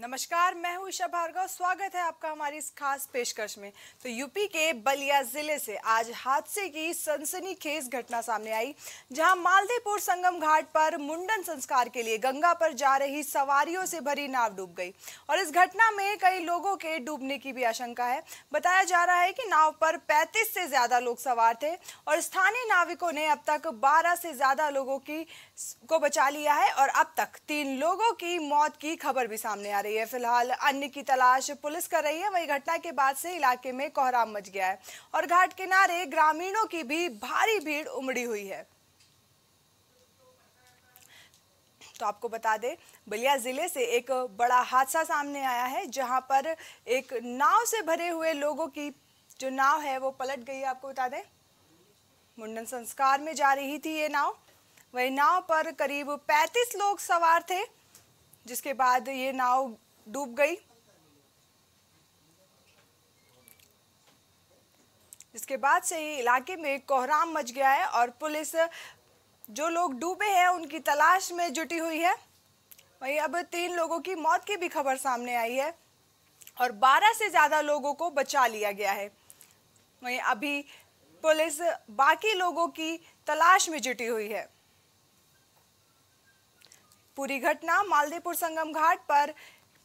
नमस्कार, मैं हूँ उषा भार्गव। स्वागत है आपका हमारी इस खास पेशकश में। तो यूपी के बलिया जिले से आज हादसे की सनसनीखेज घटना सामने आई, जहां मालदेपुर संगम घाट पर मुंडन संस्कार के लिए गंगा पर जा रही सवारियों से भरी नाव डूब गई और इस घटना में कई लोगों के डूबने की भी आशंका है। बताया जा रहा है कि नाव पर 35 से ज्यादा लोग सवार थे और स्थानीय नाविकों ने अब तक 12 से ज्यादा लोगों को बचा लिया है और अब तक 3 लोगों की मौत की खबर भी सामने आ रही है। फिलहाल अन्य की तलाश पुलिस कर रही है। वही घटना के बाद से इलाके में कोहराम मच गया है और घाट किनारे ग्रामीणों की भी भारी भीड़ उमड़ी हुई है। तो आपको बता दें, बलिया जिले से एक बड़ा हादसा सामने आया है, जहां पर एक नाव से भरे हुए लोगों की जो नाव है वो पलट गई है। आपको बता दें, मुंडन संस्कार में जा रही थी ये नाव। वही नाव पर करीब 35 लोग सवार थे, जिसके बाद ये नाव डूब गई, जिसके बाद से ही इलाके में कोहराम मच गया है और पुलिस जो लोग डूबे हैं उनकी तलाश में जुटी हुई है। वहीं अब 3 लोगों की मौत की भी खबर सामने आई है और 12 से ज़्यादा लोगों को बचा लिया गया है। वहीं अभी पुलिस बाकी लोगों की तलाश में जुटी हुई है। पूरी घटना मालदेपुर संगम घाट पर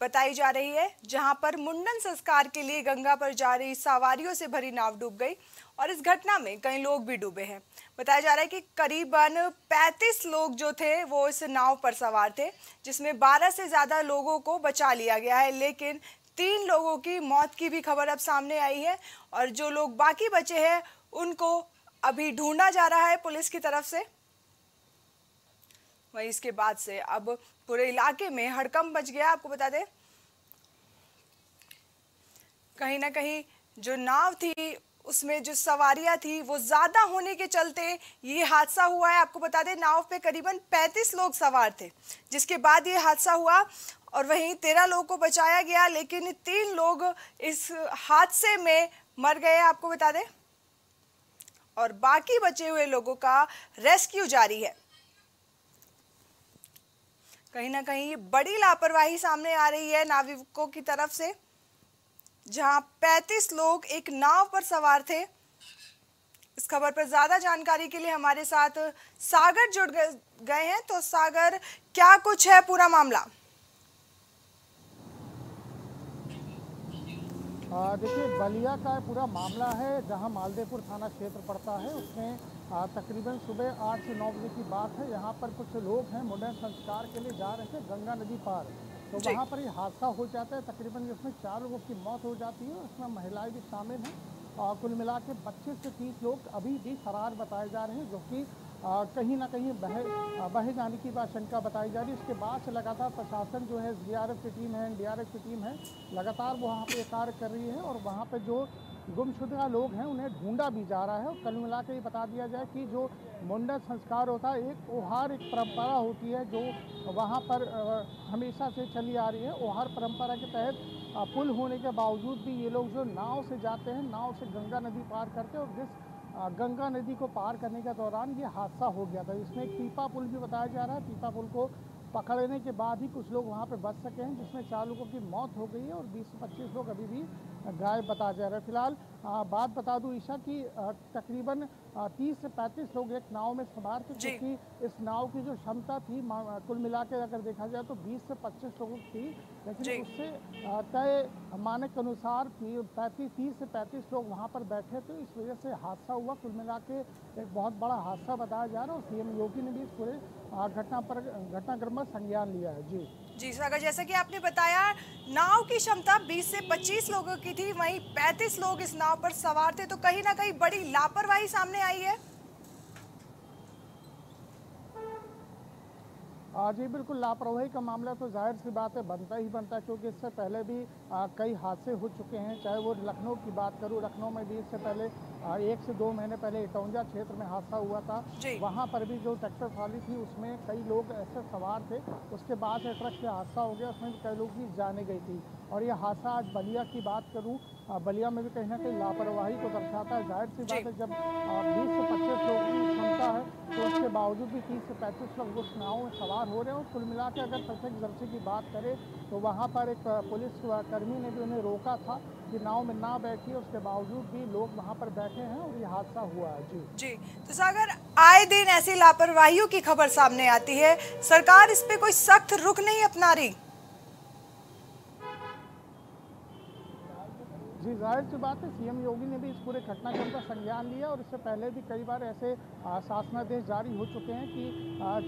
बताई जा रही है, जहां पर मुंडन संस्कार के लिए गंगा पर जा रही सवारियों से भरी नाव डूब गई और इस घटना में कई लोग भी डूबे हैं। बताया जा रहा है कि करीबन 35 लोग जो थे वो इस नाव पर सवार थे, जिसमें 12 से ज़्यादा लोगों को बचा लिया गया है, लेकिन 3 लोगों की मौत की भी खबर अब सामने आई है और जो लोग बाकी बचे हैं उनको अभी ढूंढा जा रहा है पुलिस की तरफ से। वहीं इसके बाद से अब पूरे इलाके में हड़कंप मच गया। आपको बता दें, कहीं ना कहीं जो नाव थी उसमें जो सवारियां थी वो ज़्यादा होने के चलते ये हादसा हुआ है। आपको बता दें, नाव पे करीबन 35 लोग सवार थे, जिसके बाद ये हादसा हुआ और वहीं 13 लोगों को बचाया गया, लेकिन 3 लोग इस हादसे में मर गए। आपको बता दें, और बाकी बचे हुए लोगों का रेस्क्यू जारी है। कहीं ना कहीं बड़ी लापरवाही सामने आ रही है नाविकों की तरफ से, जहां 35 लोग एक नाव पर सवार थे। इस खबर पर ज़्यादा जानकारी के लिए हमारे साथ सागर जुड़ गए हैं। तो सागर, क्या कुछ है पूरा मामला? देखिए, बलिया का पूरा मामला है, जहां मालदेपुर थाना क्षेत्र पड़ता है। उसमें तकरीबन सुबह 8 से 9 बजे की बात है। यहाँ पर कुछ लोग हैं, मुंडन संस्कार के लिए जा रहे थे गंगा नदी पार, तो वहाँ पर ये हादसा हो जाता है। तकरीबन जिसमें 4 लोगों की मौत हो जाती है, उसमें महिलाएं भी शामिल हैं। कुल मिला के 25 से 30 लोग अभी भी फरार बताए जा रहे हैं, जो कि कहीं ना कहीं बहे जाने की आशंका बताई जा रही है। इसके बाद से लगातार प्रशासन जो है, SDRF की टीम है, NDRF की टीम है, लगातार वहाँ पे कार्य कर रही है और वहाँ पे जो गुमशुदा लोग हैं उन्हें ढूंढा भी जा रहा है। और कल मिला के ये बता दिया जाए कि जो मुंडन संस्कार होता है, एक ओहार एक परंपरा होती है जो वहाँ पर हमेशा से चली आ रही है। ओहार परंपरा के तहत पुल होने के बावजूद भी ये लोग जो नाव से जाते हैं, नाव से गंगा नदी पार करते हैं और जिस गंगा नदी को पार करने के दौरान ये हादसा हो गया था। इसमें एक पीपा पुल भी बताया जा रहा है। पीपा पुल को पकड़ने के बाद ही कुछ लोग वहाँ पे बच सके हैं, जिसमें 4 लोगों की मौत हो गई है और 20 से 25 लोग अभी भी गायब बताया जा रहा है। फिलहाल बात बता दूं ईशा की, तकरीबन 30 से 35 लोग एक नाव में सवार थे, क्योंकि इस नाव की जो क्षमता थी कुल मिला के अगर देखा जाए तो 20 से 25 लोगों की थी, लेकिन उससे तय मानक के अनुसार 30 से 35 लोग वहां पर बैठे थे। इस वजह से हादसा हुआ। कुल मिला के एक बहुत बड़ा हादसा बताया जा रहा है और CM योगी ने भी इस पूरे घटना पर घटनाक्रम में संज्ञान लिया है। जी सागर, जैसा कि आपने बताया, नाव की क्षमता 20 से 25 लोगों की थी, वहीं 35 लोग इस नाव पर सवार थे, तो कहीं ना कहीं बड़ी लापरवाही सामने आई है। जी बिल्कुल, लापरवाही का मामला तो जाहिर सी बात है बनता ही बनता है, क्योंकि इससे पहले भी कई हादसे हो चुके हैं। चाहे वो लखनऊ की बात करूं, लखनऊ में भी इससे पहले 1 से 2 महीने पहले इटौंजा क्षेत्र में हादसा हुआ था। वहां पर भी जो ट्रैक्टर ट्रॉली थी उसमें कई लोग ऐसे सवार थे, उसके बाद से ट्रक से हादसा हो गया, उसमें कई लोग की जाने गई थी। और ये हादसा आज बलिया की बात करूँ, बलिया में भी कहीं ना कहीं लापरवाही को दर्शाता है। जाहिर सी बात है, जब 20 से 25 लोगों की क्षमता है तो उसके बावजूद भी 30 से 35 लोग उस नाव में सवार कामयाब हो रहे हैं। और कुल मिला के अगर प्रत्यक्षदर्शी की बात करें तो वहाँ पर एक पुलिस कर्मी ने भी उन्हें रोका था कि नाव में ना बैठिए, उसके बावजूद भी लोग वहाँ पर बैठे हैं और ये हादसा हुआ है। जी, तो सागर, आए दिन ऐसी लापरवाही की खबर सामने आती है, सरकार इस पे कोई सख्त रुख नहीं अपना रही? जी, जाहिर सी बात है, सीएम योगी ने भी इस पूरे घटनाक्रम का संज्ञान लिया और इससे पहले भी कई बार ऐसे शासनादेश जारी हो चुके हैं कि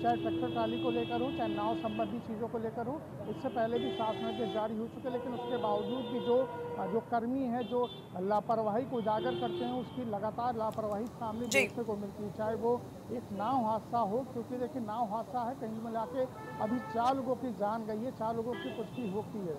चाहे ट्रैक्टर ट्राली को लेकर हो, चाहे नाव संबंधी चीज़ों को लेकर हो, उससे पहले भी शासनादेश जारी हो चुके हैं। लेकिन उसके बावजूद भी जो कर्मी है जो लापरवाही को उजागर करते हैं, उसकी लगातार लापरवाही सामने देखने को मिलती है, चाहे वो एक नाव हादसा हो, क्योंकि देखिए नाव हादसा है, कहीं मिला के अभी 4 लोगों की जान गई है, 4 लोगों की पुष्टि होती है,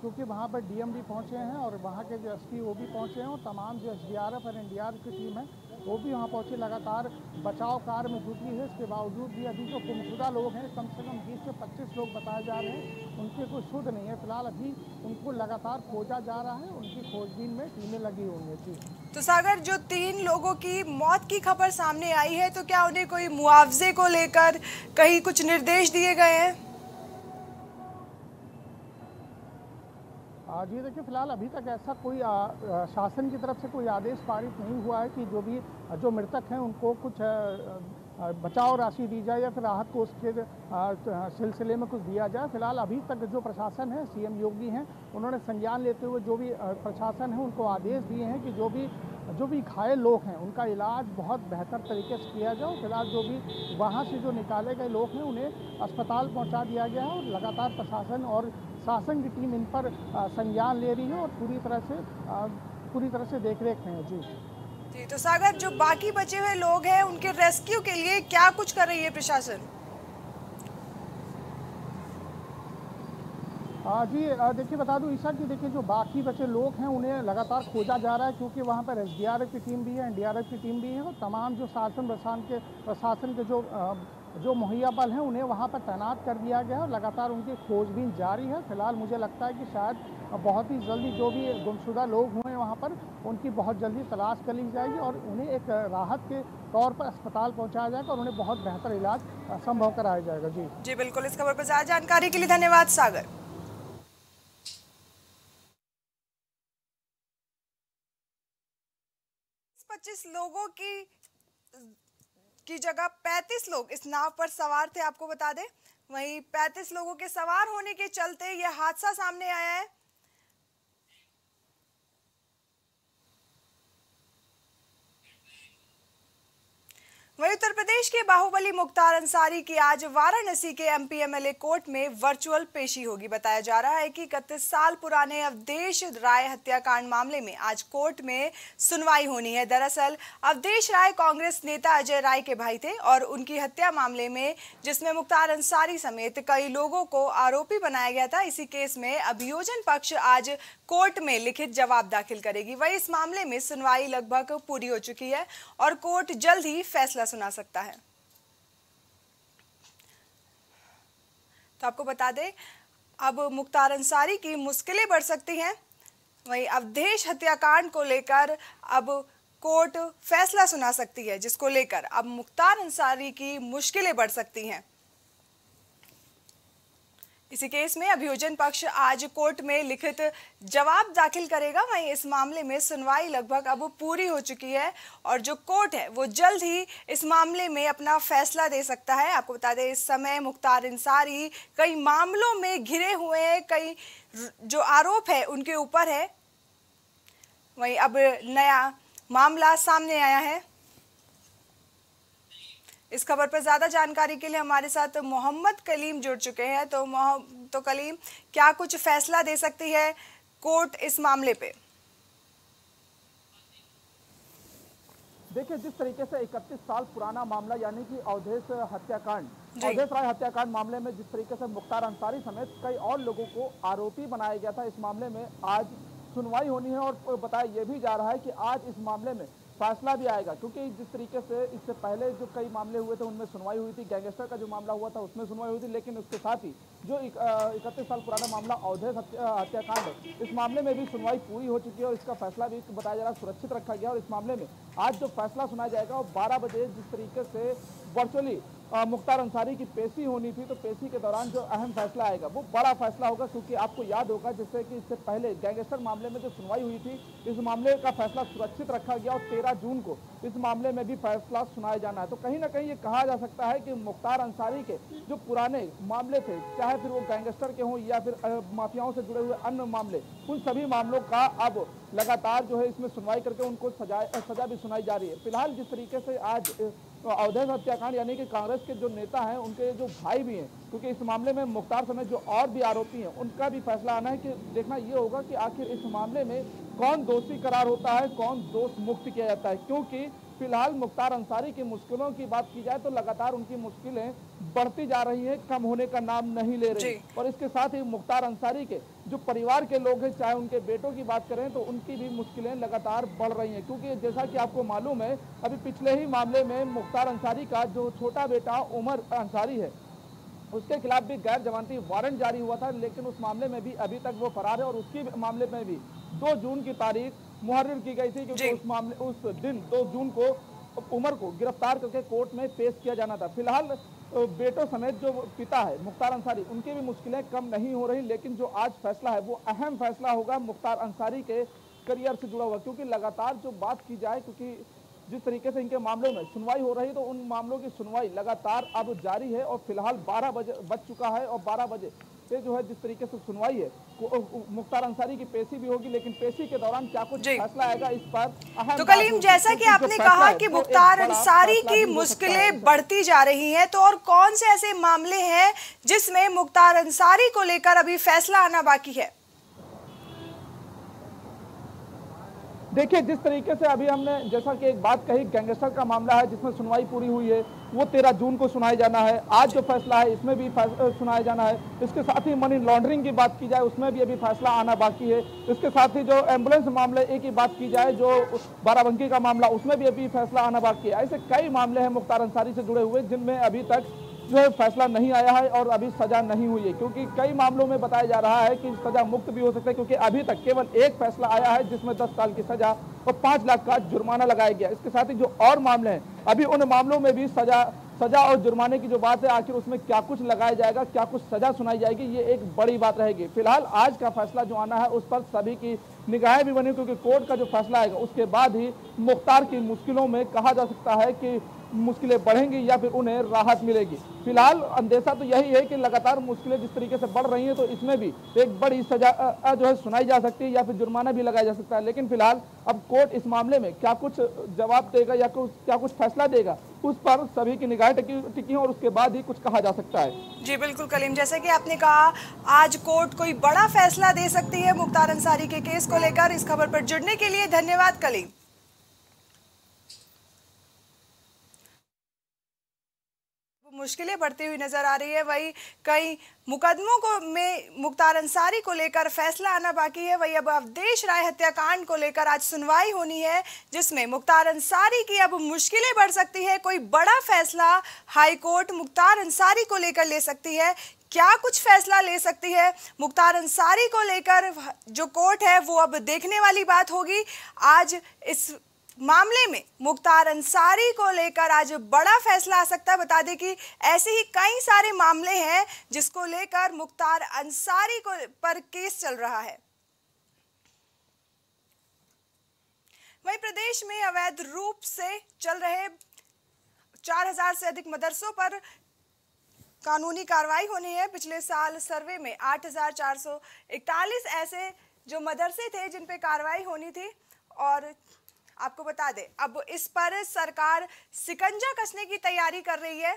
क्योंकि वहाँ पर डीएम भी पहुँचे हैं और वहाँ के जो एसपी वो भी पहुँचे हैं और तमाम जो एसडीआरएफ और एनडीआरएफ की टीम है वो भी वहाँ पहुँचे, लगातार बचाव कार्य में जुटी है। इसके बावजूद भी अभी जो गुमशुदा लोग हैं, कम से कम 20 से 25 लोग बताए जा रहे हैं, उनके कोई शुद्ध नहीं है। फिलहाल अभी उनको लगातार खोजा जा रहा है, उनकी खोजबीन में टीमें लगी हुई हैं। तो सागर, जो 3 लोगों की मौत की खबर सामने आई है, तो क्या उन्हें कोई मुआवजे को लेकर कहीं कुछ निर्देश दिए गए हैं? जी देखिए, फिलहाल अभी तक ऐसा कोई शासन की तरफ से कोई आदेश पारित नहीं हुआ है कि जो मृतक हैं उनको कुछ बचाव राशि दी जाए या फिर राहत कोष के सिलसिले में कुछ दिया जाए। फिलहाल अभी तक जो प्रशासन है, सीएम योगी हैं, उन्होंने संज्ञान लेते हुए जो भी प्रशासन है उनको आदेश दिए हैं कि जो भी घायल लोग हैं उनका इलाज बहुत बेहतर तरीके से किया जाए। फिलहाल जो भी वहाँ से जो निकाले गए लोग हैं उन्हें अस्पताल पहुँचा दिया गया है और लगातार प्रशासन और शासन की टीम इन पर संज्ञान ले रही है और पूरी तरह से देखरेख में है। जी, तो सागर, जो बाकी बचे हुए लोग हैं उनके रेस्क्यू के लिए क्या कुछ कर रही है प्रशासन? जी देखिए, बता दूं ईशा कि देखिए जो बाकी बचे लोग हैं उन्हें लगातार खोजा जा रहा है, क्योंकि वहां पर एसडीआरएफ की टीम भी है, एनडीआरएफ की टीम भी है और तमाम जो प्रशासन के जो मुहैया बल हैं उन्हें वहां पर तैनात कर दिया गया है और लगातार उनकी खोजबीन जारी है। फिलहाल मुझे लगता है कि शायद बहुत ही जल्दी जो भी गुमशुदा लोग हुए हैं वहाँ पर उनकी बहुत जल्दी तलाश कर ली जाएगी और उन्हें एक राहत के तौर पर अस्पताल पहुँचाया जाएगा और उन्हें बहुत बेहतर इलाज संभव कराया जाएगा। जी, बिल्कुल। इस खबर पर ज़्यादा जानकारी के लिए धन्यवाद सागर। जिस लोगों की जगह 35 लोग इस नाव पर सवार थे, आपको बता दें, वहीं 35 लोगों के सवार होने के चलते यह हादसा सामने आया है। वहीं उत्तर प्रदेश के बाहुबली मुख्तार अंसारी की आज वाराणसी के एमपीएमएलए कोर्ट में वर्चुअल पेशी होगी। बताया जा रहा है कि 31 साल पुराने अवधेश राय हत्याकांड मामले में आज कोर्ट में सुनवाई होनी है। दरअसल अवधेश राय कांग्रेस नेता अजय राय के भाई थे और उनकी हत्या मामले में, जिसमें मुख्तार अंसारी समेत कई लोगों को आरोपी बनाया गया था, इसी केस में अभियोजन पक्ष आज कोर्ट में लिखित जवाब दाखिल करेगी। वहीं इस मामले में सुनवाई लगभग पूरी हो चुकी है और कोर्ट जल्द ही फैसला सुना सकता है। तो आपको बता दें, अब मुख्तार अंसारी की मुश्किलें बढ़ सकती हैं। वहीं अवधेश हत्याकांड को लेकर अब कोर्ट फैसला सुना सकती है, जिसको लेकर अब मुख्तार अंसारी की मुश्किलें बढ़ सकती हैं। इसी केस में अभियोजन पक्ष आज कोर्ट में लिखित जवाब दाखिल करेगा। वहीं इस मामले में सुनवाई लगभग अब पूरी हो चुकी है और जो कोर्ट है वो जल्द ही इस मामले में अपना फैसला दे सकता है। आपको बता दें, इस समय मुख्तार अंसारी कई मामलों में घिरे हुए हैं, कई जो आरोप है उनके ऊपर है। वहीं अब नया मामला सामने आया है। इस खबर पर ज़्यादा जानकारी के लिए हमारे साथ मोहम्मद कलीम जुड़ चुके हैं। तो कलीम, क्या कुछ फैसला दे सकती है कोर्ट इस मामले पे? देखिए, जिस तरीके से 31 साल पुराना मामला, यानी कि अवधेश राय हत्याकांड मामले में जिस तरीके से मुख्तार अंसारी समेत कई और लोगों को आरोपी बनाया गया था, इस मामले में आज सुनवाई होनी है और बताया यह भी जा रहा है कि आज इस मामले में फैसला भी आएगा, क्योंकि जिस तरीके से इससे पहले जो कई मामले हुए थे उनमें सुनवाई हुई थी, गैंगस्टर का जो मामला हुआ था उसमें सुनवाई हुई थी, लेकिन उसके साथ ही जो 31 साल पुराना मामला अवधेश हत्याकांड है, इस मामले में भी सुनवाई पूरी हो चुकी है और इसका फैसला भी बताया जा रहा है सुरक्षित रखा गया। और इस मामले में आज जो फैसला सुनाया जाएगा वो 12 बजे जिस तरीके से वर्चुअली मुख्तार अंसारी की पेशी होनी थी, तो पेशी के दौरान जो अहम फैसला आएगा वो बड़ा फैसला होगा, क्योंकि आपको याद होगा जिससे कि इससे पहले गैंगस्टर मामले में जो सुनवाई हुई थी, इस मामले का फैसला सुरक्षित रखा गया और 13 जून को इस मामले में भी फैसला सुनाया जाना है। तो कहीं ना कहीं ये कहा जा सकता है कि मुख्तार अंसारी के जो पुराने मामले थे, चाहे फिर वो गैंगस्टर के हों या फिर माफियाओं से जुड़े हुए अन्य मामले, उन सभी मामलों का अब लगातार जो है इसमें सुनवाई करके उनको सजा भी सुनाई जा रही है। फिलहाल जिस तरीके से आज अवधेश हत्याकांड यानी कि कांग्रेस के जो नेता हैं, उनके जो भाई भी हैं, क्योंकि इस मामले में मुख्तार समेत जो और भी आरोपी हैं उनका भी फैसला आना है कि देखना ये होगा कि आखिर इस मामले में कौन दोषी करार होता है, कौन दोष मुक्त किया जाता है। क्योंकि फिलहाल मुख्तार अंसारी की मुश्किलों की बात की जाए तो लगातार उनकी मुश्किलें बढ़ती जा रही हैं, कम होने का नाम नहीं ले रही। और इसके साथ ही मुख्तार अंसारी के जो परिवार के लोग हैं, चाहे उनके बेटों की बात करें तो उनकी भी मुश्किलें लगातार बढ़ रही हैं, क्योंकि जैसा कि आपको मालूम है अभी पिछले ही मामले में मुख्तार अंसारी का जो छोटा बेटा उमर अंसारी है उसके खिलाफ भी गैर जमानती वारंट जारी हुआ था, लेकिन उस मामले में भी अभी तक वो फरार है। और उसके मामले में भी 2 जून की तारीख मुहर्रिर की गई थी, क्योंकि उस दिन 2 जून को उमर को गिरफ्तार करके कोर्ट में पेश किया जाना था। फिलहाल बेटों समेत जो पिता है मुख्तार अंसारी, उनकी भी मुश्किलें कम नहीं हो रही, लेकिन जो आज फैसला है वो अहम फैसला होगा मुख्तार अंसारी के करियर से जुड़ा हुआ, क्योंकि लगातार जो बात की जाए, क्योंकि जिस तरीके से इनके मामलों में सुनवाई हो रही है तो उन मामलों की सुनवाई लगातार अब जारी है। और फिलहाल 12 बजे बज चुका है और 12 बजे से जो है जिस तरीके से सुनवाई है, मुख्तार अंसारी की पेशी भी होगी, लेकिन पेशी के दौरान क्या कुछ फैसला आएगा इस पर। तो कलीम, जैसा कि आपने कहा कि मुख्तार अंसारी की मुश्किलें बढ़ती जा रही हैं, तो और कौन से ऐसे मामले हैं जिसमें मुख्तार अंसारी को लेकर अभी फैसला आना बाकी है? देखिए, जिस तरीके से अभी हमने जैसा कि एक बात कही, गैंगस्टर का मामला है जिसमें सुनवाई पूरी हुई है, वो 13 जून को सुनाया जाना है। आज जो फैसला है इसमें भी सुनाया जाना है। इसके साथ ही मनी लॉन्ड्रिंग की बात की जाए उसमें भी अभी फैसला आना बाकी है। इसके साथ ही जो एम्बुलेंस मामले एक ही बात की जाए, जो बाराबंकी का मामला, उसमें भी अभी फैसला आना बाकी है। ऐसे कई मामले हैं मुख्तार अंसारी से जुड़े हुए जिनमें अभी तक जो है फैसला नहीं आया है और अभी सजा नहीं हुई है, क्योंकि कई मामलों में बताया जा रहा है कि सजा मुक्त भी हो सकता है, क्योंकि अभी तक केवल एक फैसला आया है जिसमें 10 साल की सजा और 5 लाख का जुर्माना लगाया गया। इसके साथ ही जो और मामले हैं, अभी उन मामलों में भी सजा और जुर्माने की जो बात है, आखिर उसमें क्या कुछ लगाया जाएगा, क्या कुछ सजा सुनाई जाएगी, ये एक बड़ी बात रहेगी। फिलहाल आज का फैसला जो आना है उस पर सभी की निगाहें भी बनी, क्योंकि कोर्ट का जो फैसला आएगा उसके बाद ही मुख्तार की मुश्किलों में कहा जा सकता है कि मुश्किलें बढ़ेंगी या फिर उन्हें राहत मिलेगी। फिलहाल अंदेशा तो यही है कि लगातार मुश्किलें जिस तरीके से बढ़ रही हैं तो इसमें भी एक बड़ी सजा जो है सुनाई जा सकती है या फिर जुर्माना भी लगाया जा सकता है। लेकिन फिलहाल अब कोर्ट इस मामले में क्या कुछ जवाब देगा या क्या कुछ फैसला देगा उस पर सभी की निगाहें टिकी हैं और उसके बाद ही कुछ कहा जा सकता है। जी बिल्कुल कलीम, जैसे कि आपने कहा आज कोर्ट कोई बड़ा फैसला दे सकती है मुख्तार अंसारी के केस को लेकर। इस खबर पर जुड़ने के लिए धन्यवाद कलीम। मुश्किलें बढ़ती हुई नजर आ रही है, वहीं कई मुकदमों को में मुख्तार अंसारी को लेकर फैसला आना बाकी है। वहीं अब अवधेश राय हत्याकांड को लेकर आज सुनवाई होनी है, जिसमें मुख्तार अंसारी की अब मुश्किलें बढ़ सकती है। कोई बड़ा फैसला हाईकोर्ट मुख्तार अंसारी को लेकर ले सकती है, क्या कुछ फैसला ले सकती है मुख्तार अंसारी को लेकर जो कोर्ट है वो अब देखने वाली बात होगी। आज इस मामले में मुख्तार अंसारी को लेकर आज बड़ा फैसला आ सकता है। बता दें कि ऐसे ही कई सारे मामले हैं जिसको लेकर मुख्तार अंसारी को पर केस चल रहा है। वहीं प्रदेश में अवैध रूप से चल रहे 4000 से अधिक मदरसों पर कानूनी कार्रवाई होनी है। पिछले साल सर्वे में 8441 ऐसे जो मदरसे थे जिन पे कार्रवाई होनी थी, और आपको बता दें अब इस पर सरकार शिकंजा कसने की तैयारी कर रही है।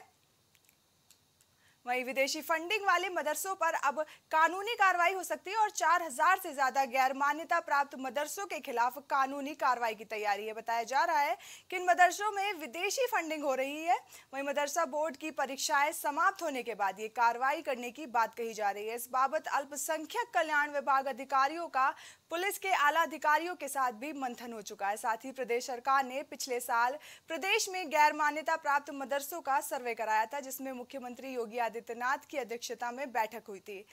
वहीं विदेशी फंडिंग वाले मदरसों पर अब कानूनी कार्रवाई हो सकती है और 4000 से ज्यादा गैर मान्यता प्राप्त मदरसों के खिलाफ कानूनी कार्रवाई की तैयारी है। बताया जा रहा है कि इन मदरसों में विदेशी फंडिंग हो रही है। वहीं मदरसा बोर्ड की परीक्षाएं समाप्त होने के बाद ये कार्रवाई करने की बात कही जा रही है। इस बाबत अल्पसंख्यक कल्याण विभाग अधिकारियों का पुलिस के आला अधिकारियों के साथ भी मंथन हो चुका है। साथ ही प्रदेश सरकार ने पिछले साल प्रदेश में गैर मान्यता प्राप्त मदरसों का सर्वे कराया था, जिसमें मुख्यमंत्री योगी आदित्यनाथ की अध्यक्षता में बैठक हुई थी।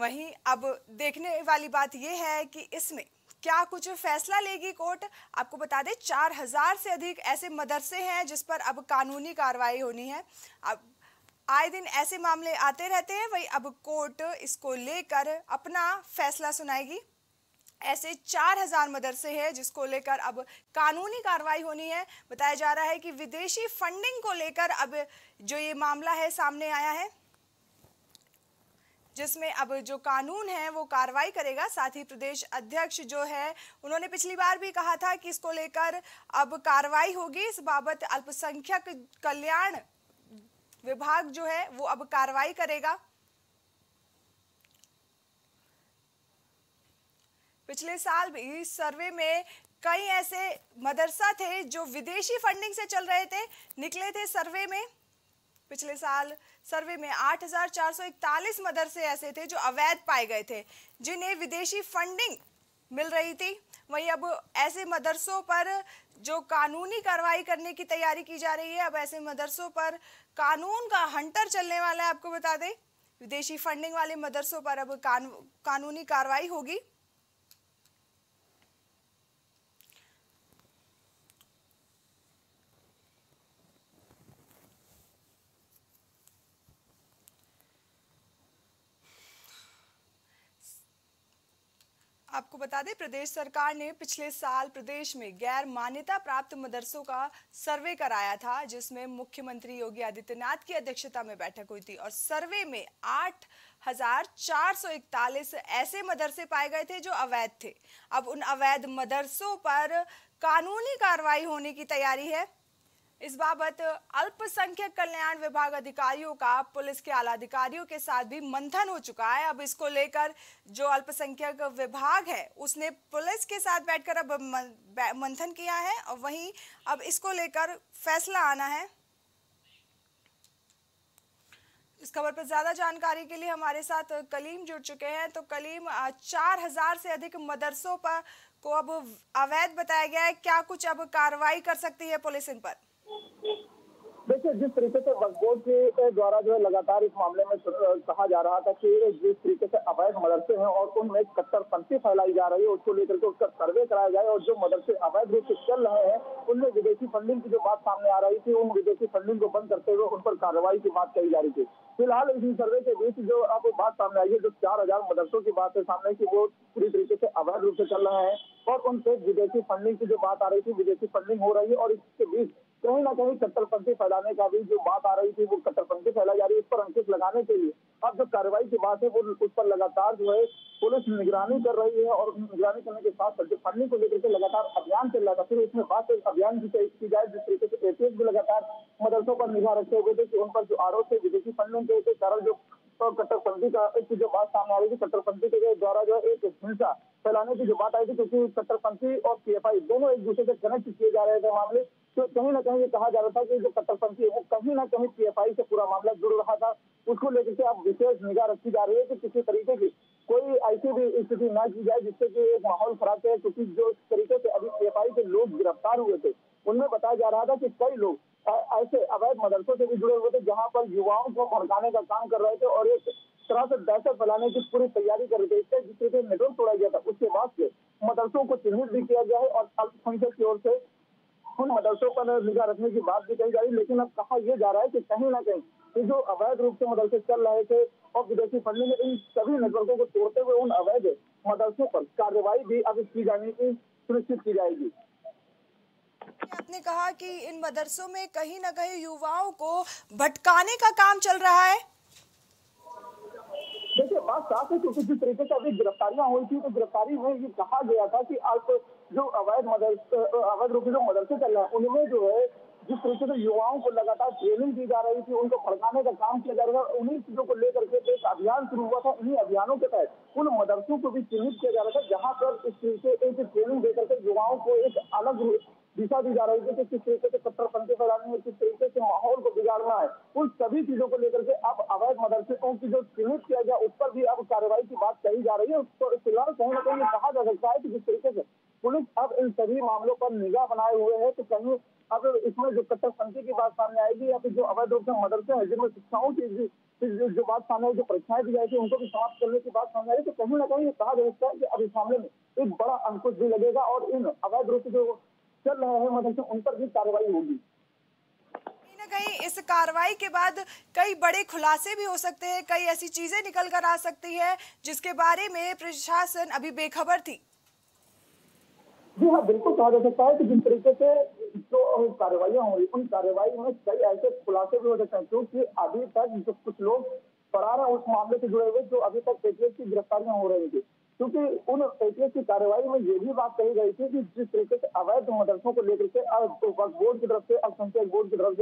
वहीं अब देखने वाली बात यह है कि इसमें क्या कुछ फैसला लेगी कोर्ट। आपको बता दें 4000 से अधिक ऐसे मदरसे हैं जिस पर अब कानूनी कार्रवाई होनी है। अब आए दिन ऐसे मामले आते रहते हैं, वही अब कोर्ट इसको लेकर अपना फैसला सुनाएगी। ऐसे 4000 मदरसे हैं जिसको लेकर अब कानूनी कार्रवाई होनी है। बताया जा रहा है कि विदेशी फंडिंग को लेकर अब जो ये मामला है सामने आया है, जिसमें अब जो कानून है वो कार्रवाई करेगा। साथ ही प्रदेश अध्यक्ष जो है उन्होंने पिछली बार भी कहा था कि इसको लेकर अब कार्रवाई होगी। इस बाबत अल्पसंख्यक कल्याण विभाग जो है वो अब कार्रवाई करेगा। पिछले साल भी सर्वे में कई ऐसे मदरसा थे जो विदेशी फंडिंग से चल रहे थे, निकले थे सर्वे में। पिछले साल सर्वे में 8441 मदरसे ऐसे थे जो अवैध पाए गए थे, जिन्हें विदेशी फंडिंग मिल रही थी। वहीं अब ऐसे मदरसों पर जो कानूनी कार्रवाई करने की तैयारी की जा रही है। अब ऐसे मदरसों पर कानून का हंटर चलने वाला है। आपको बता दें विदेशी फंडिंग वाले मदरसों पर अब कानूनी कार्रवाई होगी। आपको बता दें प्रदेश सरकार ने पिछले साल प्रदेश में गैर मान्यता प्राप्त मदरसों का सर्वे कराया था, जिसमें मुख्यमंत्री योगी आदित्यनाथ की अध्यक्षता में बैठक हुई थी और सर्वे में 8441 ऐसे मदरसे पाए गए थे जो अवैध थे। अब उन अवैध मदरसों पर कानूनी कार्रवाई होने की तैयारी है। इस बाबत अल्पसंख्यक कल्याण विभाग अधिकारियों का पुलिस के आला अधिकारियों के साथ भी मंथन हो चुका है। अब इसको लेकर जो अल्पसंख्यक विभाग है उसने पुलिस के साथ बैठकर अब मंथन किया है और वहीं अब इसको लेकर फैसला आना है। इस खबर पर ज्यादा जानकारी के लिए हमारे साथ कलीम जुड़ चुके हैं। तो कलीम, 4000 से अधिक मदरसों पर को अब अवैध बताया गया है, क्या कुछ अब कार्रवाई कर सकती है पुलिस इन पर? देखिए, जिस तरीके से वक्फ बोर्ड के द्वारा जो है लगातार इस मामले में कहा जा रहा था कि जिस तरीके से अवैध मदरसे हैं और उनमें कट्टरपंथी फैलाई जा रही है, उसको लेकर के उसका सर्वे कराया जाए और जो मदरसे अवैध रूप से चल रहे हैं उनमें विदेशी फंडिंग की जो बात सामने आ रही थी, उन विदेशी फंडिंग को बंद करते हुए उन पर कार्रवाई की बात कही जा रही थी। फिलहाल इसी सर्वे के बीच जो अब बात सामने आई है, जो 4000 मदरसों की बात है सामने की, वो पूरी तरीके से अवैध रूप से चल रहे हैं और उनसे विदेशी फंडिंग की जो बात आ रही थी, विदेशी फंडिंग हो रही है और इसके बीच कहीं ना कहीं कट्टरपंथी फैलाने का भी जो बात आ रही थी, वो कट्टरपंथी फैलाई जा रही है। इस पर अंकुश लगाने के लिए अब जो कार्रवाई की बात है वो उस पर लगातार जो है पुलिस निगरानी कर रही है और निगरानी करने के साथ साथ जो फंडिंग को लेकर के लगातार अभियान चल रहा था, फिर इसमें बात अभियान की जाए जिस तरीके से एटीएस भी लगातार मदरसों पर निगाह रखे हुए थे कि उन पर जो आरोप है विदेशी फंडिंग के कारण जो कट्टरपंथी का एक जो बात सामने आ रही थी, कट्टरपंथी के द्वारा जो है एक हिंसा फैलाने की जो बात आई थी, क्योंकि कट्टरपंथी और पीएफआई दोनों एक दूसरे से कनेक्ट किए जा रहे थे मामले। तो कहीं ना कहीं ये कहा जा रहा था कि जो कट्टरपंथी है वो कहीं ना कहीं पीएफआई से पूरा मामला जुड़ रहा था, उसको लेकर के अब विशेष निगाह रखी जा रही है कि किसी तरीके की कोई ऐसी भी स्थिति न की जाए जिससे कि एक माहौल खराब करे। क्योंकि जो तरीके से अभी पीएफआई के लोग गिरफ्तार हुए थे, उनमें बताया जा रहा था कि कई लोग ऐसे अवैध मदरसों से भी जुड़े हुए थे जहाँ पर युवाओं को भड़काने का काम कर रहे थे और एक तरह से दहशत फैलाने की पूरी तैयारी कर रहे थे। जिस तरीके से नेटवर्क तोड़ा गया था, उसके बाद से मदरसों को चिन्हित भी किया गया है और अल्पसंख्यक की ओर से उन मदरसों पर निगाह रखने की बात भी कही जा रही है। लेकिन अब कहा यह जा रहा है कि कहीं ना कहीं जो अवैध रूप से मदरसे चल रहे थे और विदेशी फंडिंग में इन सभी नेटवर्कों को तोड़ते हुए उन अवैध मदरसों पर कार्रवाई भी अब की जाने की सुनिश्चित की जाएगी। आपने कहा कि इन मदरसों में कहीं ना कहीं युवाओं को भटकाने का काम चल रहा है। देखिए, बात साफ है क्योंकि जिस तरीके से अभी गिरफ्तारियां हुई थी, तो गिरफ्तारी में ये कहा गया था कि आप जो अवैध रूप से जो मदरसे चल रहे हैं उनमें जो है जिस तरीके से युवाओं को लगातार ट्रेनिंग दी जा रही थी, उनको भड़काने का काम किया जा रहा था, उन्हीं चीजों को लेकर के एक अभियान शुरू हुआ था। इन्हीं अभियानों के तहत उन मदरसों को भी चिन्हित किया जा रहा था जहाँ पर इस चीज से एक ट्रेनिंग देकर के युवाओं को एक अलग दिशा दी जा रही थी कि किस तरीके से कट्टरपंथी फैलानी है, किस तरीके से माहौल को बिगाड़ना है। उन सभी चीजों को लेकर के अब अवैध मदरसों की जो चिन्हित किया गया उस पर भी अब कार्रवाई की बात कही जा रही है। तो फिलहाल कहीं ना कहीं कहा जा सकता है कि जिस तरीके से पुलिस अब इन सभी मामलों पर निगाह बनाए हुए है, तो कहीं अब इसमें जो कट्टरपंथी की बात सामने आएगी या फिर जो अवैध रूप से मदरसे हैं जिनमें शिक्षाओं की जो बात सामने आई, जो परीक्षाएं दी जाएगी, उनको भी समाप्त करने की बात सामने आई, तो कहीं ना कहीं कहा जा सकता है कि अब इस मामले में एक बड़ा अंकुश भी लगेगा और इन अवैध रूप से जो चल रहे हैं मतलब उन पर भी कार्रवाई होगी। कहीं इस कार्रवाई के बाद कई बड़े खुलासे भी हो सकते हैं, कई ऐसी चीजें निकल कर आ सकती है जिसके बारे में प्रशासन अभी बेखबर थी। जी हाँ, बिल्कुल कहा जा सकता है कि जिन तरीके से जो कार्रवाइयाँ होंगी उन कार्रवाई में कई ऐसे खुलासे भी हो सकते हैं, क्योंकि अभी तक जो कुछ लोग फरार है उस मामले से जुड़े हुए जो अभी तक एटीएस की गिरफ्तारियां हो रही थी, क्योंकि उन एटीएस की कार्रवाई में ये भी बात कही गई थी कि जिस तरीके से अवैध मदरसों को लेकर के वक्फ बोर्ड की तरफ से अल्पसंख्यक बोर्ड की तरफ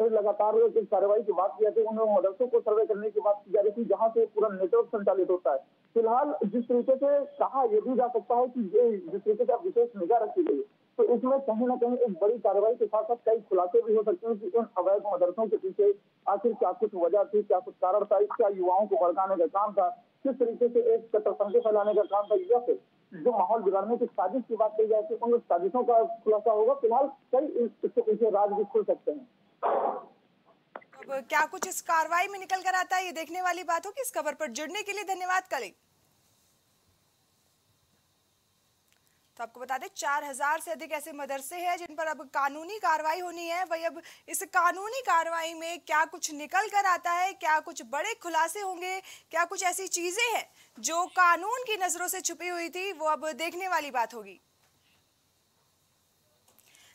से लगातार कार्रवाई की बात की जाती है, उन मदरसों को सर्वे करने की बात की जा रही थी जहाँ से पूरा नेटवर्क संचालित होता है। फिलहाल जिस तरीके से कहा यह भी जा सकता है कि ये जिस तरीके से विशेष निगाह रखी गई तो इसमें कहीं ना कहीं एक बड़ी कार्रवाई के साथ साथ कई खुलासे भी हो सकते हैं कि उन अवैध मदरसों के पीछे आखिर क्या कुछ वजह थी, क्या कुछ कारण था, क्या युवाओं को भड़काने का काम था, किस तरीके से एक कट्टरपंथी फैलाने का काम था, या फिर जो माहौल बिगाड़ने की साजिश की बात कही जाती है उन साजिशों का खुलासा होगा। फिलहाल कई इसके पीछे राज भी खुल सकते हैं। अब क्या कुछ इस कार्रवाई में निकल कर आता है ये देखने वाली बात होगी। इस खबर पर जुड़ने के लिए धन्यवाद कलीम। तो आपको बता दें 4000 से अधिक ऐसे मदरसे हैं जिन पर अब कानूनी कार्रवाई होनी है। वही अब इस कानूनी कार्रवाई में क्या कुछ निकल कर आता है, क्या कुछ बड़े खुलासे होंगे, क्या कुछ ऐसी चीजें हैं जो कानून की नजरों से छुपी हुई थी, वो अब देखने वाली बात होगी।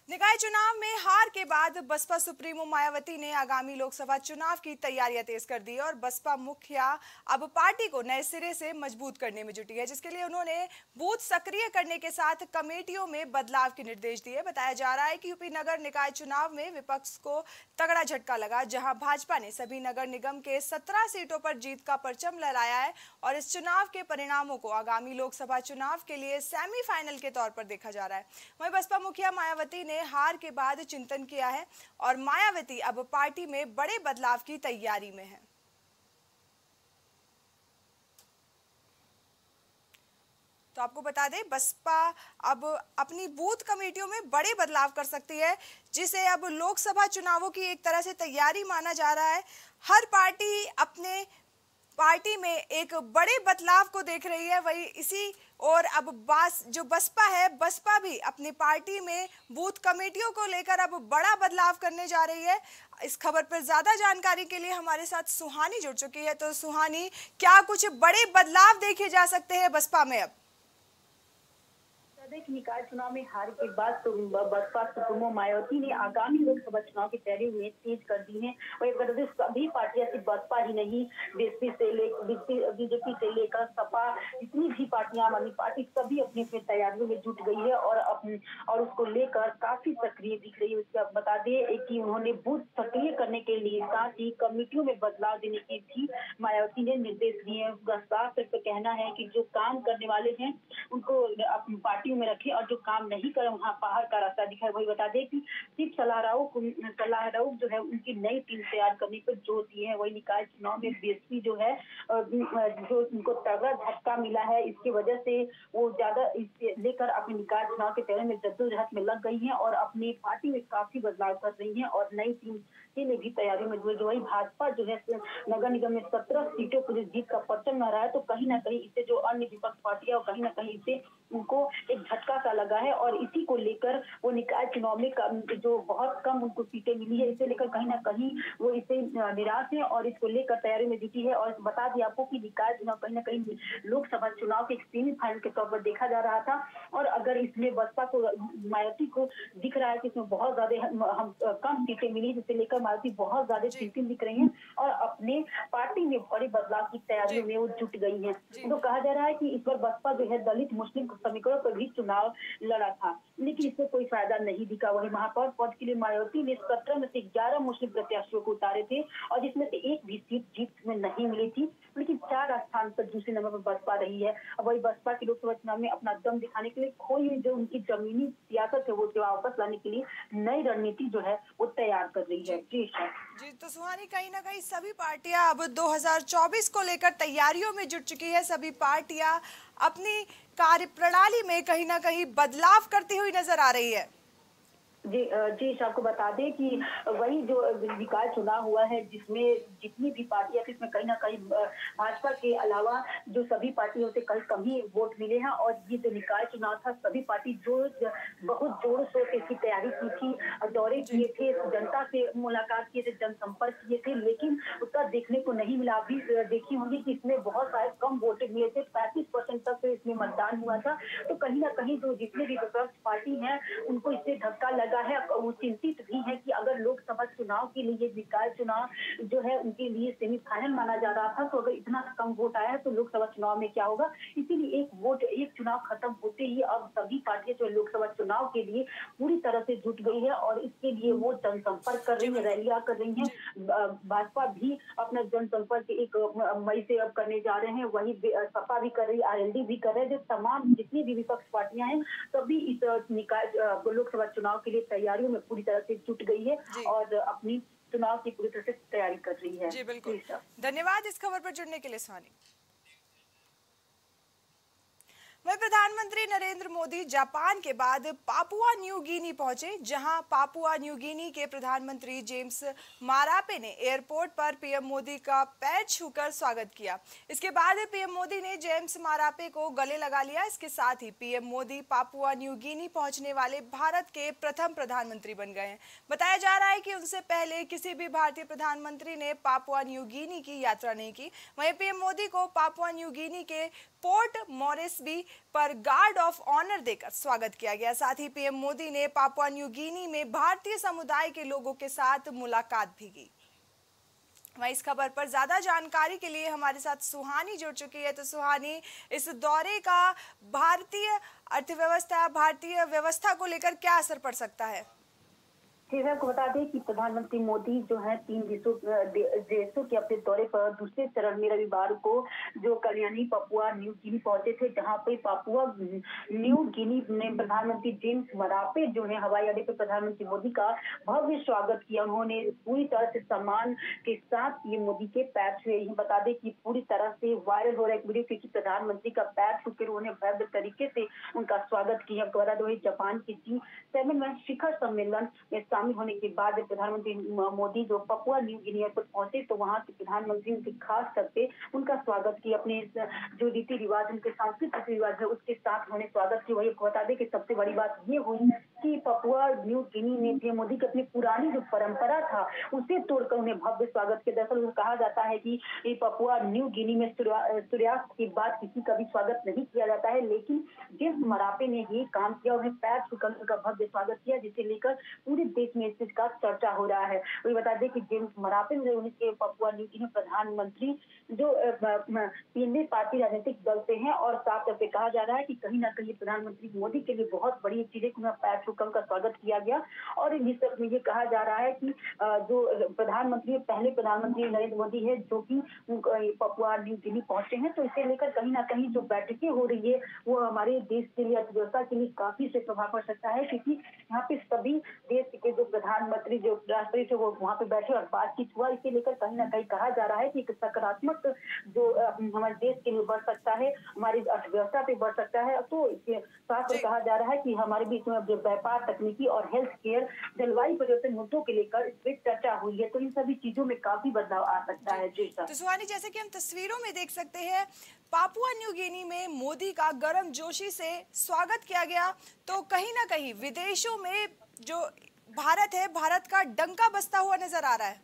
निकाय चुनाव में हार के बाद बसपा सुप्रीमो मायावती ने आगामी लोकसभा चुनाव की तैयारियां तेज कर दी और बसपा मुखिया अब पार्टी को नए सिरे से मजबूत करने में जुटी है, जिसके लिए उन्होंने बूथ सक्रिय करने के साथ कमेटियों में बदलाव के निर्देश दिए। बताया जा रहा है कि यूपी नगर निकाय चुनाव में विपक्ष को तगड़ा झटका लगा, जहां भाजपा ने सभी नगर निगम के 17 सीटों पर जीत का परचम लहराया है और इस चुनाव के परिणामों को आगामी लोकसभा चुनाव के लिए सेमीफाइनल के तौर पर देखा जा रहा है। वहीं बसपा मुखिया मायावती ने हार के बाद चिंतन किया है और मायावती अब पार्टी में बड़े बदलाव की तैयारी में है। तो आपको बता दें बसपा अब अपनी बूथ कमेटियों में बड़े बदलाव कर सकती है, जिसे अब लोकसभा चुनावों की एक तरह से तैयारी माना जा रहा है। हर पार्टी अपने पार्टी में एक बड़े बदलाव को देख रही है। वही इसी और अब बसपा है, बसपा भी अपनी पार्टी में बूथ कमेटियों को लेकर अब बड़ा बदलाव करने जा रही है। इस खबर पर ज़्यादा जानकारी के लिए हमारे साथ सुहानी जुड़ चुकी है। तो सुहानी, क्या कुछ बड़े बदलाव देखे जा सकते हैं बसपा में अब? निकाय चुनाव में हार के बाद तो बसपा सुप्रीमो मायावती ने आगामी लोकसभा चुनाव की तैयारी में तेज कर दी है। वही प्रदेश सभी पार्टियां, सिर्फ बसपा ही नहीं, बीजेपी से लेकर सपा, जितनी भी पार्टियां, आम आदमी पार्टी, सभी अपनी अपनी तैयारियों में जुट गई है और उसको लेकर काफी सक्रिय दिख रही है। उसके आप बता दें कि उन्होंने बूथ सक्रिय करने के लिए साथ ही कमेटियों में बदलाव देने के भी मायावती ने निर्देश दिए हैं। उनका साफ तौर पर कहना है कि जो काम करने वाले हैं उनको अपनी पार्टी में रखें और जो काम नहीं करे वहाँ बाहर का रास्ता दिखाए। वही बता दें कि सिर्फ सलाहराओ जो है उनकी नई टीम तैयार करने पर जोर दिए है। वही निकाय चुनाव में बीएसपी जो है जो उनको तगड़ा झटका मिला है, इसकी वजह से वो ज्यादा इसे लेकर अपने निकाय चुनाव के तैयारी में जद्दोजहद में लग गई है और अपनी पार्टी में काफी बदलाव कर रही है और नई टीम में भी तैयारी में जुड़े। वही भाजपा जो है नगर निगम में 17 सीटों पर जीत का परचम लहरा है, तो कहीं ना कहीं इससे जो अन्य विपक्ष पार्टियां कहीं ना कहीं इससे उनको एक झटका सा लगा है और इसी को लेकर वो निकाय चुनाव में जो बहुत कम उनको सीटें मिली है, इसे लेकर कहीं ना कहीं वो इससे निराश है और इसको लेकर तैयारी में जुटी है। और बता दें आपको कि निकाय चुनाव कहीं ना कहीं लोकसभा चुनाव के एक सेमीफाइनल के तौर पर देखा जा रहा था और अगर इसमें बसपा को मायावती को दिख रहा है कि इसमें बहुत ज्यादा कम सीटें मिली, जिसे लेकर मायावती बहुत ज्यादा सीटें दिख रही है और अपने पार्टी में बड़े बदलाव की तैयारी में वो जुट गई है। तो कहा जा रहा है की इस पर बसपा जो है दलित मुस्लिम समीकरणों पर भी चुनाव लड़ा था, लेकिन इससे कोई फायदा नहीं दिखा। वही महापौर पद के लिए मायावती ने 17 में से 11 मुस्लिम प्रत्याशियों को उतारे थे और जिसमें से एक भी सीट जीत में नहीं मिली थी, लेकिन 4 स्थान पर दूसरे नंबर पर बसपा रही है। वही बसपा के लोकसभा चुनाव में अपना दम दिखाने के लिए खोई हुई जो उनकी जमीनी सियासत है वो वापस लाने के लिए नई रणनीति जो है वो तैयार कर रही है। जी तो सुहानी, कहीं ना कहीं सभी पार्टियां अब 2024 को लेकर तैयारियों में जुट चुकी है। सभी पार्टियां अपनी कार्यप्रणाली में कहीं ना कहीं बदलाव करती हुई नजर आ रही है। जी आपको बता दें कि वही जो विकास चुनाव हुआ है जिसमें जितनी भी पार्टियां थी इसमें कहीं ना कहीं भाजपा के अलावा जो सभी पार्टियों से कहीं कम ही वोट मिले हैं। और ये जो निकाय चुनाव था सभी पार्टी जो बहुत जोर शोर से इसकी तैयारी की थी, दौरे किए थे, जनता से मुलाकात किए थे, जनसंपर्क किए थे, लेकिन उसका देखने को नहीं मिला। अभी देखी होंगी कि इसमें बहुत सारे कम वोट मिले थे, 35% तक इसमें मतदान हुआ था। तो कहीं ना कहीं जो जितने भी विपक्ष पार्टी है उनको इससे धक्का लगा है। वो चिंतित भी है कि अगर लोकसभा चुनाव के लिए निकाय चुनाव जो है उनके लिए सेमीफाइनल माना जा रहा था, तो अगर इतना कम वोट आया है तो लोकसभा चुनाव में क्या होगा। इसीलिए एक चुनाव खत्म होते ही अब सभी पार्टियां जो लोकसभा चुनाव के लिए पूरी तरह से जुट गई है और इसके लिए वो जनसंपर्क कर रही है, रैलियां कर रही है। भाजपा भी अपना जनसंपर्क 1 मई से अब करने जा रहे हैं, वही सपा भी कर रही, आरएलडी भी कर रहे हैं। जो तमाम जितनी भी विपक्ष पार्टियां हैं सभी इस निकाय लोकसभा चुनाव के लिए तैयारियों में पूरी तरह से जुट गई है और अपनी चुनाव की पूरी तरह से तैयारी कर रही है। जी बिल्कुल, धन्यवाद इस खबर पर जुड़ने के लिए सोनी। वहीं प्रधानमंत्री नरेंद्र मोदी जापान के बाद पापुआ न्यू गिनी पहुंचे, जहां पापुआ न्यू गिनी के प्रधानमंत्री जेम्स मारापे ने एयरपोर्ट पर पीएम मोदी का पैर छूकर स्वागत किया। इसके बाद पीएम मोदी ने जेम्स मारापे को गले लगा लिया। इसके साथ ही PM Modi Papua New Guinea पहुंचने वाले भारत के प्रथम प्रधानमंत्री बन गए हैं। बताया जा रहा है कि उनसे पहले किसी भी भारतीय प्रधानमंत्री ने पापुआ न्यू गिनी की यात्रा नहीं की। वहीं पीएम मोदी को पापुआ न्यू गिनी के पोर्ट मॉरेस्बी पर गार्ड ऑफ ऑनर देकर स्वागत किया गया। साथ ही पीएम मोदी ने पापुआ न्यू गिनी में भारतीय समुदाय के लोगों के साथ मुलाकात भी की। वहीं इस खबर पर ज्यादा जानकारी के लिए हमारे साथ सुहानी जुड़ चुकी है। तो सुहानी, इस दौरे का भारतीय अर्थव्यवस्था, भारतीय व्यवस्था को लेकर क्या असर पड़ सकता है? फिर आपको बता दें कि प्रधानमंत्री मोदी जो है 3 देशों के अपने दौरे पर दूसरे चरण में रविवार को जो कल्याणी पापुआ न्यू गिनी पहुंचे थे, जहां पे पापुआ न्यू गिनी में प्रधानमंत्री जेम्स मारापे जो है हवाई अड्डे पर प्रधानमंत्री मोदी का भव्य स्वागत किया। उन्होंने पूरी तरह से सम्मान के साथ पीएम मोदी के पैर छुए। यही बता दें कि पूरी तरह से वायरल हो रहा है एक वीडियो, क्योंकि प्रधानमंत्री का पैर छूकर उन्होंने भव्य तरीके से उनका स्वागत किया। जापान के G7 शिखर सम्मेलन में शामिल होने के बाद प्रधानमंत्री मोदी जो पापुआ न्यू गिनी एयरपोर्ट पहुंचे तो वहां के प्रधानमंत्री उनके खास तौर पे उनका स्वागत किया। अपने जो रीति रिवाज, उनके सांस्कृतिक रिवाज है उसके साथ उन्होंने स्वागत किया। वही बता दें कि सबसे बड़ी बात ये हुई कि पापुआ न्यू गिनी में पीएम मोदी की अपनी पुरानी जो परंपरा था उसे तोड़कर उन्हें भव्य स्वागत किया। दरअसल कहा जाता है कि पापुआ न्यू गिनी में सूर्यास्त के बाद किसी का भी स्वागत नहीं किया जाता है, लेकिन जेम्स मारापे ने ये काम किया, उन्हें पैर छूकर उनका भव्य स्वागत किया, जिसे लेकर पूरे में इसका चर्चा हो रहा है। वही बता दें कि जेम्स मारापे के पापुआ न्यू गिनी प्रधानमंत्री जो पीएनपी पार्टी राजनीतिक दल से हैं और साफ तौर पे कहा जा रहा है कि कहीं ना कहीं प्रधानमंत्री मोदी के लिए बहुत बड़ी चीज है कि उन्हें पैर छूकर का स्वागत किया गया। और इस सब में ये कहा जा रहा है कि जो प्रधानमंत्री पहले प्रधानमंत्री नरेंद्र मोदी है जो की पापुआ न्यू गिनी पहुंचे हैं, तो इसे लेकर कहीं ना कहीं जो बैठकें हो रही है वो हमारे देश के लिए, अर्थव्यवस्था के लिए काफी से प्रभाव पड़ सकता है, क्योंकि यहाँ पे सभी देश के जो प्रधानमंत्री जो राष्ट्रपति थे वो वहाँ पे बैठे और बातचीत हुआ। इसे लेकर कहीं ना कहीं कहा जा रहा है कि एक सकारात्मक जो हमारे देश के लिए बढ़ सकता है, हमारी अर्थव्यवस्था पे बढ़ सकता है। तो इसके साथ में कहा जा रहा है कि हमारे बीच में व्यापार, तकनीकी और हेल्थ केयर, जलवायु परिवर्तन मुद्दों के लेकर इस पर चर्चा हुई है, तो इन सभी चीजों में काफी बदलाव आ सकता है। जी सर, तो सुहानी, जैसे की हम तस्वीरों में देख सकते हैं पापुआ न्यू गिनी में मोदी का गर्मजोशी से स्वागत किया गया, तो कहीं ना कहीं विदेशों में जो भारत है, भारत का डंका बजता हुआ नजर आ रहा है।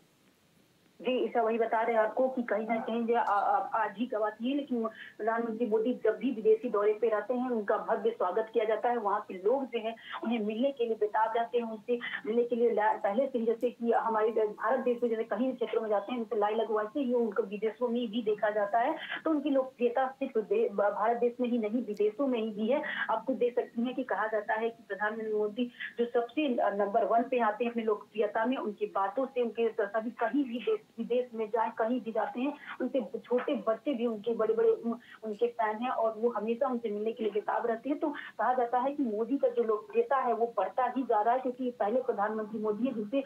जी ईशा, वही बता रहे हैं आपको कि कहीं ना कहीं आज ही का बात है, लेकिन प्रधानमंत्री मोदी जब भी विदेशी दौरे पे रहते हैं उनका भव्य स्वागत किया जाता है। वहाँ के लोग जो है उन्हें मिलने के लिए बेताब रहते हैं, उनसे मिलने के लिए पहले से ही, जैसे कि हमारे भारत देश में जैसे कहीं क्षेत्रों में जाते हैं उनसे लाई लगवाते ही, उनको विदेशों में भी देखा जाता है। तो उनकी लोकप्रियता सिर्फ भारत देश में ही नहीं, विदेशों में ही है। आपको देख सकती है कि कहा जाता है कि प्रधानमंत्री मोदी जो सबसे नंबर 1 पे आते हैं अपनी लोकप्रियता में, उनकी बातों से उनके सभी कहीं भी विदेश में जाए, कहीं भी जाते हैं उनसे छोटे बच्चे भी उनके बड़े बड़े उनके फैन हैं और वो हमेशा उनसे मिलने के लिए बेताब रहते हैं। तो कहा जाता है कि मोदी का जो लोकप्रियता है वो बढ़ता ही जा रहा है, क्योंकि पहले प्रधानमंत्री मोदी है जिससे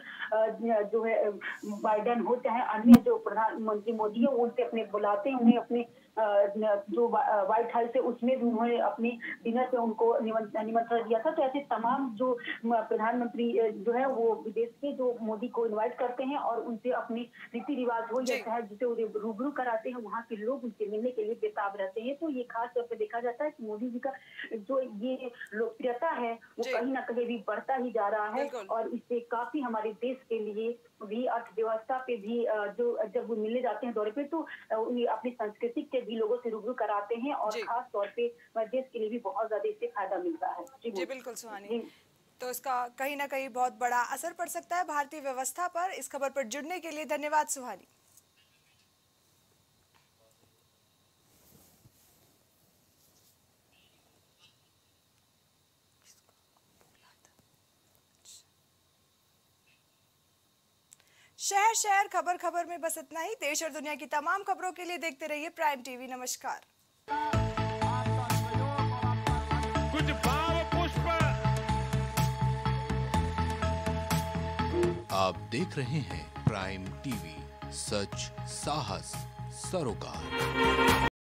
जो है बाइडेन हो चाहे अन्य जो प्रधानमंत्री मोदी है उनसे अपने बुलाते हैं, उन्हें अपने जो व्हाइट हाउस है उसमें भी उन्होंने अपने डिनर पे उनको निमंत्रण दिया था। तो ऐसे तमाम जो प्रधानमंत्री जो है वो विदेश के जो मोदी को इन्वाइट करते हैं और उनसे अपने रीति रिवाज हो या चाहे जिसे रूबरू कराते हैं, वहाँ के लोग उनसे मिलने के लिए बेताब रहते हैं। तो ये खास तौर पर देखा जाता है कि मोदी जी का जो ये लोकप्रियता है वो कहीं ना कहीं भी बढ़ता ही जा रहा है और इससे काफी हमारे देश के लिए भी अर्थव्यवस्था पे भी जो जब वो मिलने जाते हैं दौरे पे तो अपनी संस्कृति के भी लोगों से रूबरू कराते हैं और खास तौर पे देश के लिए भी बहुत ज्यादा इससे फायदा मिलता है। जी बिल्कुल सुहानी, तो इसका कहीं ना कहीं बहुत बड़ा असर पड़ सकता है भारतीय व्यवस्था पर। इस खबर पर जुड़ने के लिए धन्यवाद सुहानी। शहर शहर खबर खबर में बस इतना ही। देश और दुनिया की तमाम खबरों के लिए देखते रहिए प्राइम टीवी। नमस्कार। कुछ भाव पुष्प आप देख रहे हैं प्राइम टीवी, सच साहस सरोकार।